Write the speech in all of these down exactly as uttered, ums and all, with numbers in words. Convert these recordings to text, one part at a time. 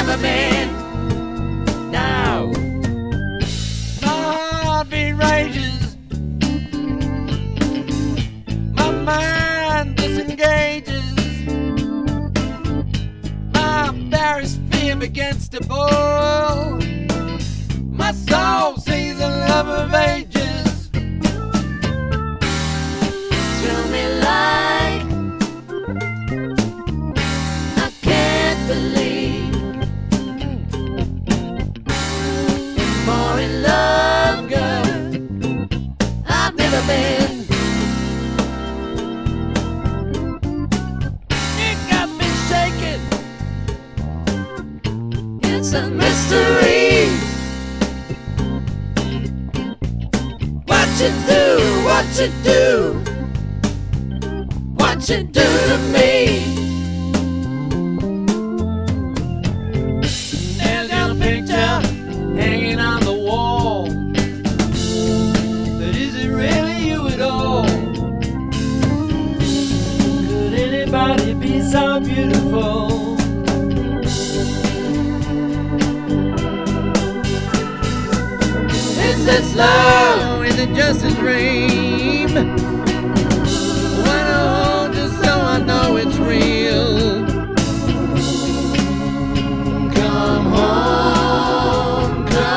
ever been. Now my heartbeat rages, my mind disengages, my embarrassed fear begins to boil, my soul sees a love of ages. Thrill me like I can't believe, I'm more in love, girl, I've never been. It got me shaking, it's a mystery. What you do, what you do, what you do to me. There's a picture hanging on the wall, but is it really you at all? Could anybody be so beautiful? Is this love? Is it just a dream? Wanna hold you so I know it's real. Come home, come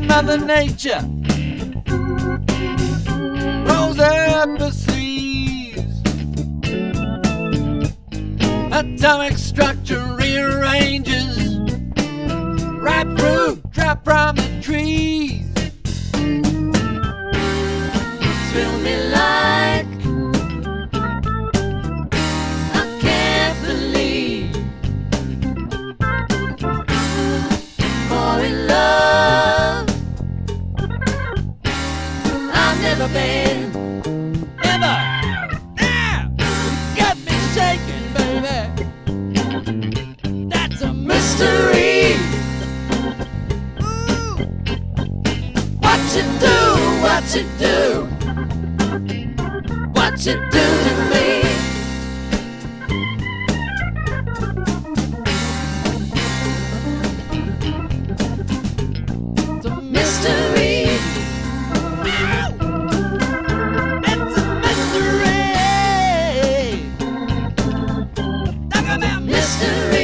Mother Nature rolls up the seas, atomic structure rearranges, ripe fruit drop from the trees. Thrill me like I can't believe, more in love never been, ever. Now you got me shaking, baby. That's a mystery. Ooh. What you do, what you do, what you do to me. It's a mystery. Mystery.